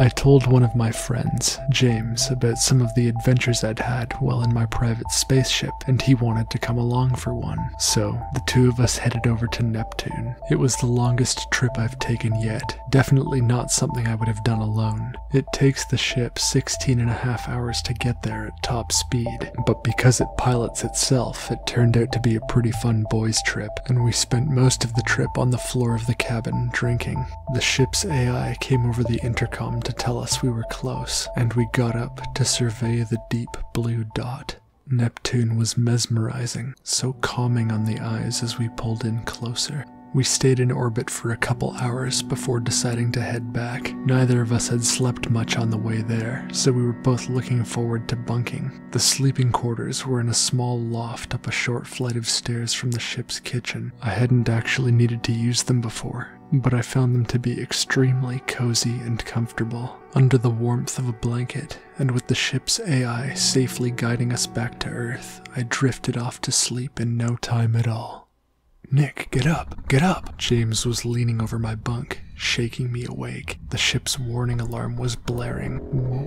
I told one of my friends, James, about some of the adventures I'd had while in my private spaceship, and he wanted to come along for one, so the two of us headed over to Neptune. It was the longest trip I've taken yet, definitely not something I would have done alone. It takes the ship 16.5 hours to get there at top speed, but because it pilots itself, it turned out to be a pretty fun boys' trip, and we spent most of the trip on the floor of the cabin, drinking. The ship's AI came over the intercom to tell us we were close, and we got up to survey the deep blue dot. Neptune was mesmerizing, so calming on the eyes as we pulled in closer. We stayed in orbit for a couple hours before deciding to head back. Neither of us had slept much on the way there, so we were both looking forward to bunking. The sleeping quarters were in a small loft up a short flight of stairs from the ship's kitchen. I hadn't actually needed to use them before, but I found them to be extremely cozy and comfortable. Under the warmth of a blanket, and with the ship's AI safely guiding us back to Earth, I drifted off to sleep in no time at all. "Nick, get up! Get up!" James was leaning over my bunk, shaking me awake. The ship's warning alarm was blaring.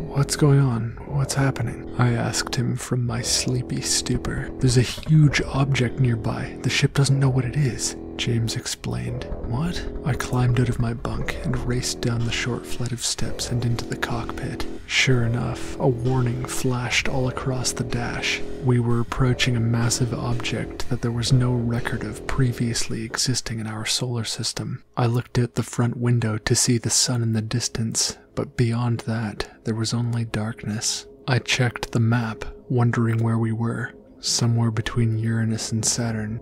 "What's going on? What's happening?" I asked him from my sleepy stupor. "There's a huge object nearby. The ship doesn't know what it is," James explained. "What?" I climbed out of my bunk and raced down the short flight of steps and into the cockpit. Sure enough, a warning flashed all across the dash. We were approaching a massive object that there was no record of previously existing in our solar system. I looked out the front window to see the sun in the distance, but beyond that, there was only darkness. I checked the map, wondering where we were, somewhere between Uranus and Saturn.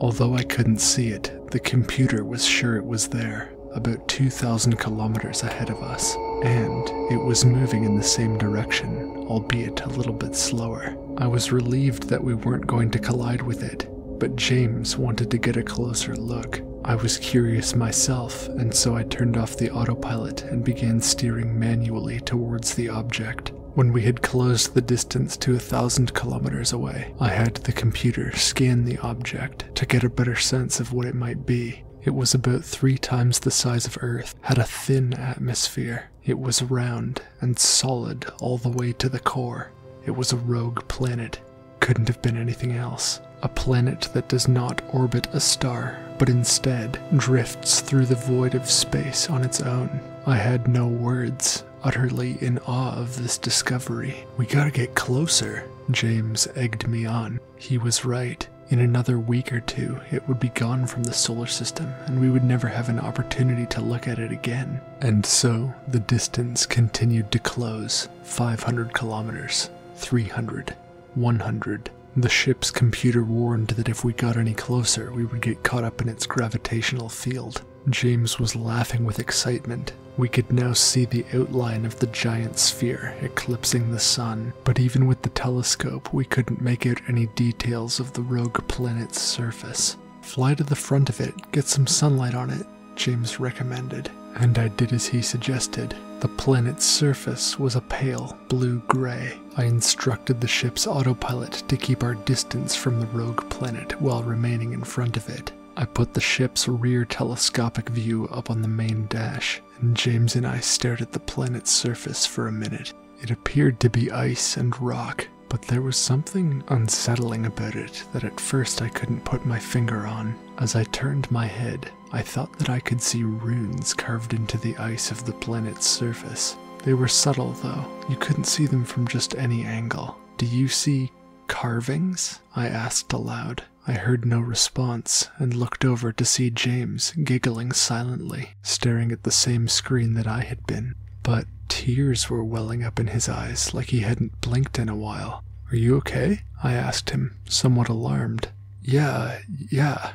Although I couldn't see it, the computer was sure it was there, about 2,000 kilometers ahead of us, and it was moving in the same direction, albeit a little bit slower. I was relieved that we weren't going to collide with it, but James wanted to get a closer look. I was curious myself, and so I turned off the autopilot and began steering manually towards the object. When we had closed the distance to 1,000 kilometers away, I had the computer scan the object to get a better sense of what it might be. It was about 3 times the size of Earth, had a thin atmosphere. It was round and solid all the way to the core. It was a rogue planet. Couldn't have been anything else. A planet that does not orbit a star, but instead drifts through the void of space on its own. I had no words. Utterly in awe of this discovery. "We gotta get closer," James egged me on. He was right. In another week or two, it would be gone from the solar system, and we would never have an opportunity to look at it again. And so, the distance continued to close. 500 kilometers, 300, 100. The ship's computer warned that if we got any closer, we would get caught up in its gravitational field. James was laughing with excitement. We could now see the outline of the giant sphere eclipsing the sun, but even with the telescope, we couldn't make out any details of the rogue planet's surface. "Fly to the front of it, get some sunlight on it," James recommended, and I did as he suggested. The planet's surface was a pale blue-gray. I instructed the ship's autopilot to keep our distance from the rogue planet while remaining in front of it. I put the ship's rear telescopic view up on the main dash, and James and I stared at the planet's surface for a minute. It appeared to be ice and rock, but there was something unsettling about it that at first I couldn't put my finger on. As I turned my head, I thought that I could see runes carved into the ice of the planet's surface. They were subtle, though. You couldn't see them from just any angle. "Do you see carvings?" I asked aloud. I heard no response, and looked over to see James giggling silently, staring at the same screen that I had been. But tears were welling up in his eyes like he hadn't blinked in a while. "Are you okay?" I asked him, somewhat alarmed. Yeah,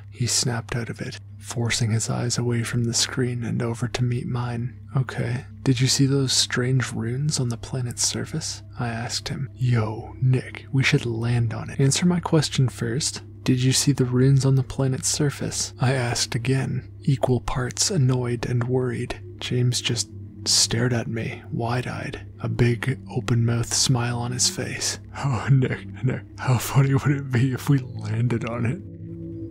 he snapped out of it, forcing his eyes away from the screen and over to meet mine. "Okay. Did you see those strange runes on the planet's surface?" I asked him. "Yo, Nick, we should land on it. Answer my question first. Did you see the runes on the planet's surface?" I asked again, equal parts annoyed and worried. James just stared at me, wide-eyed, a big, open-mouthed smile on his face. "Oh, Nick, how funny would it be if we landed on it?"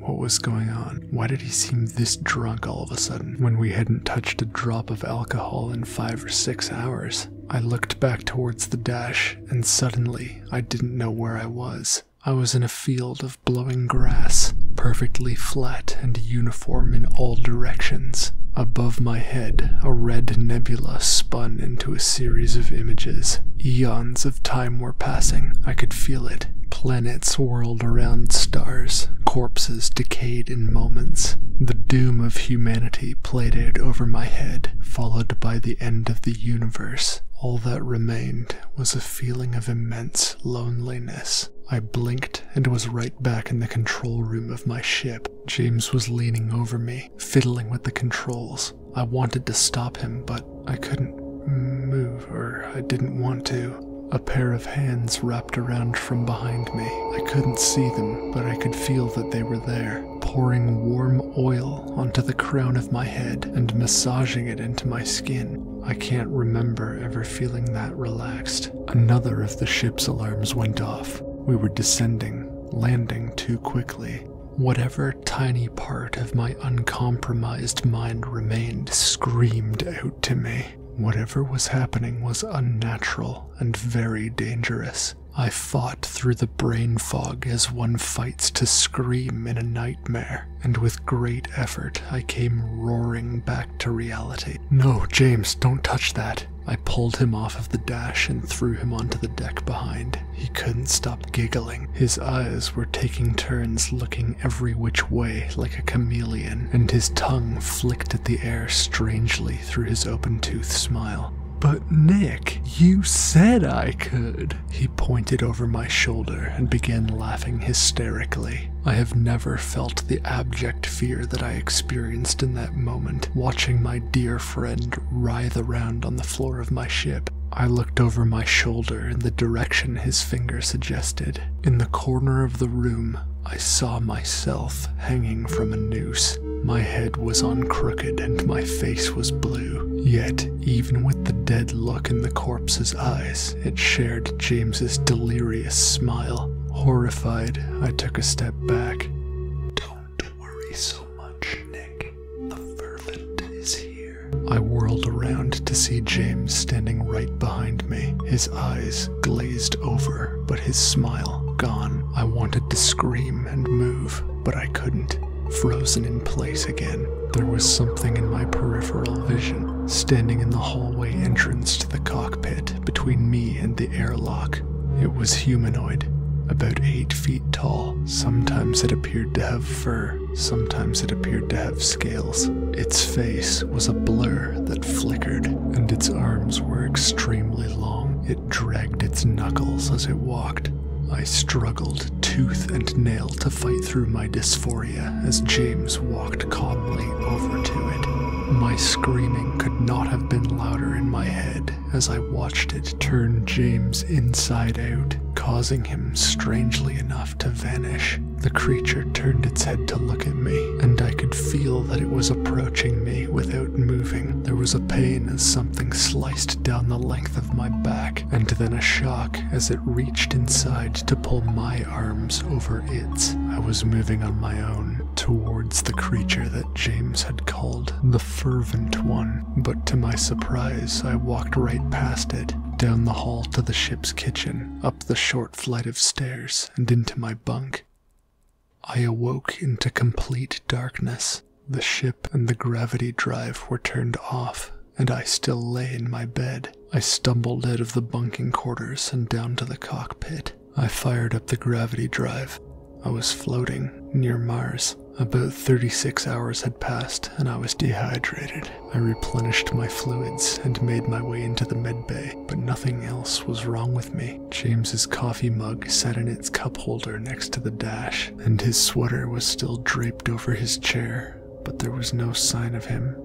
What was going on? Why did he seem this drunk all of a sudden, when we hadn't touched a drop of alcohol in 5 or 6 hours? I looked back towards the dash, and suddenly I didn't know where I was. I was in a field of blowing grass, perfectly flat and uniform in all directions. Above my head, a red nebula spun into a series of images. Eons of time were passing. I could feel it. Planets whirled around stars. Corpses decayed in moments. The doom of humanity played out over my head, followed by the end of the universe. All that remained was a feeling of immense loneliness. I blinked and was right back in the control room of my ship. James was leaning over me, fiddling with the controls. I wanted to stop him, but I couldn't move, or I didn't want to. A pair of hands wrapped around from behind me. I couldn't see them, but I could feel that they were there, pouring warm oil onto the crown of my head and massaging it into my skin. I can't remember ever feeling that relaxed. Another of the ship's alarms went off. We were descending, landing too quickly. Whatever tiny part of my uncompromised mind remained screamed out to me. Whatever was happening was unnatural and very dangerous. I fought through the brain fog as one fights to scream in a nightmare, and with great effort I came roaring back to reality. No, James, don't touch that. I pulled him off of the dash and threw him onto the deck behind. He couldn't stop giggling. His eyes were taking turns looking every which way like a chameleon, and his tongue flicked at the air strangely through his open-toothed smile. But Nick, you said I could. He pointed over my shoulder and began laughing hysterically. I have never felt the abject fear that I experienced in that moment, watching my dear friend writhe around on the floor of my ship. I looked over my shoulder in the direction his finger suggested. In the corner of the room, I saw myself hanging from a noose. My head was on crooked and my face was blue. Yet, even with the dead look in the corpse's eyes, it shared James's delirious smile. Horrified, I took a step back. Don't worry so much, Nick. The Fervent is here. I whirled around to see James standing right behind me, his eyes glazed over, but his smile gone. I wanted to scream and move, but I couldn't. Frozen in place again, there was something in my peripheral vision, standing in the hallway entrance to the cockpit between me and the airlock. It was humanoid, about 8 feet tall. Sometimes it appeared to have fur, sometimes it appeared to have scales. Its face was a blur that flickered, and its arms were extremely long. It dragged its knuckles as it walked. I struggled tooth and nail to fight through my dysphoria as James walked calmly over to it. My screaming could not have been louder in my head as I watched it turn James inside out, causing him strangely enough to vanish. The creature turned its head to look at me, and I could feel that it was approaching me without moving. There was a pain as something sliced down the length of my back, and then a shock as it reached inside to pull my arms over its. I was moving on my own towards the creature that James had called the Fervent One, but to my surprise, I walked right past it, down the hall to the ship's kitchen, up the short flight of stairs, and into my bunk. I awoke into complete darkness. The ship and the gravity drive were turned off, and I still lay in my bed. I stumbled out of the bunking quarters and down to the cockpit. I fired up the gravity drive. I was floating near Mars. About 36 hours had passed, and I was dehydrated. I replenished my fluids and made my way into the medbay, but nothing else was wrong with me. James's coffee mug sat in its cup holder next to the dash, and his sweater was still draped over his chair, but there was no sign of him.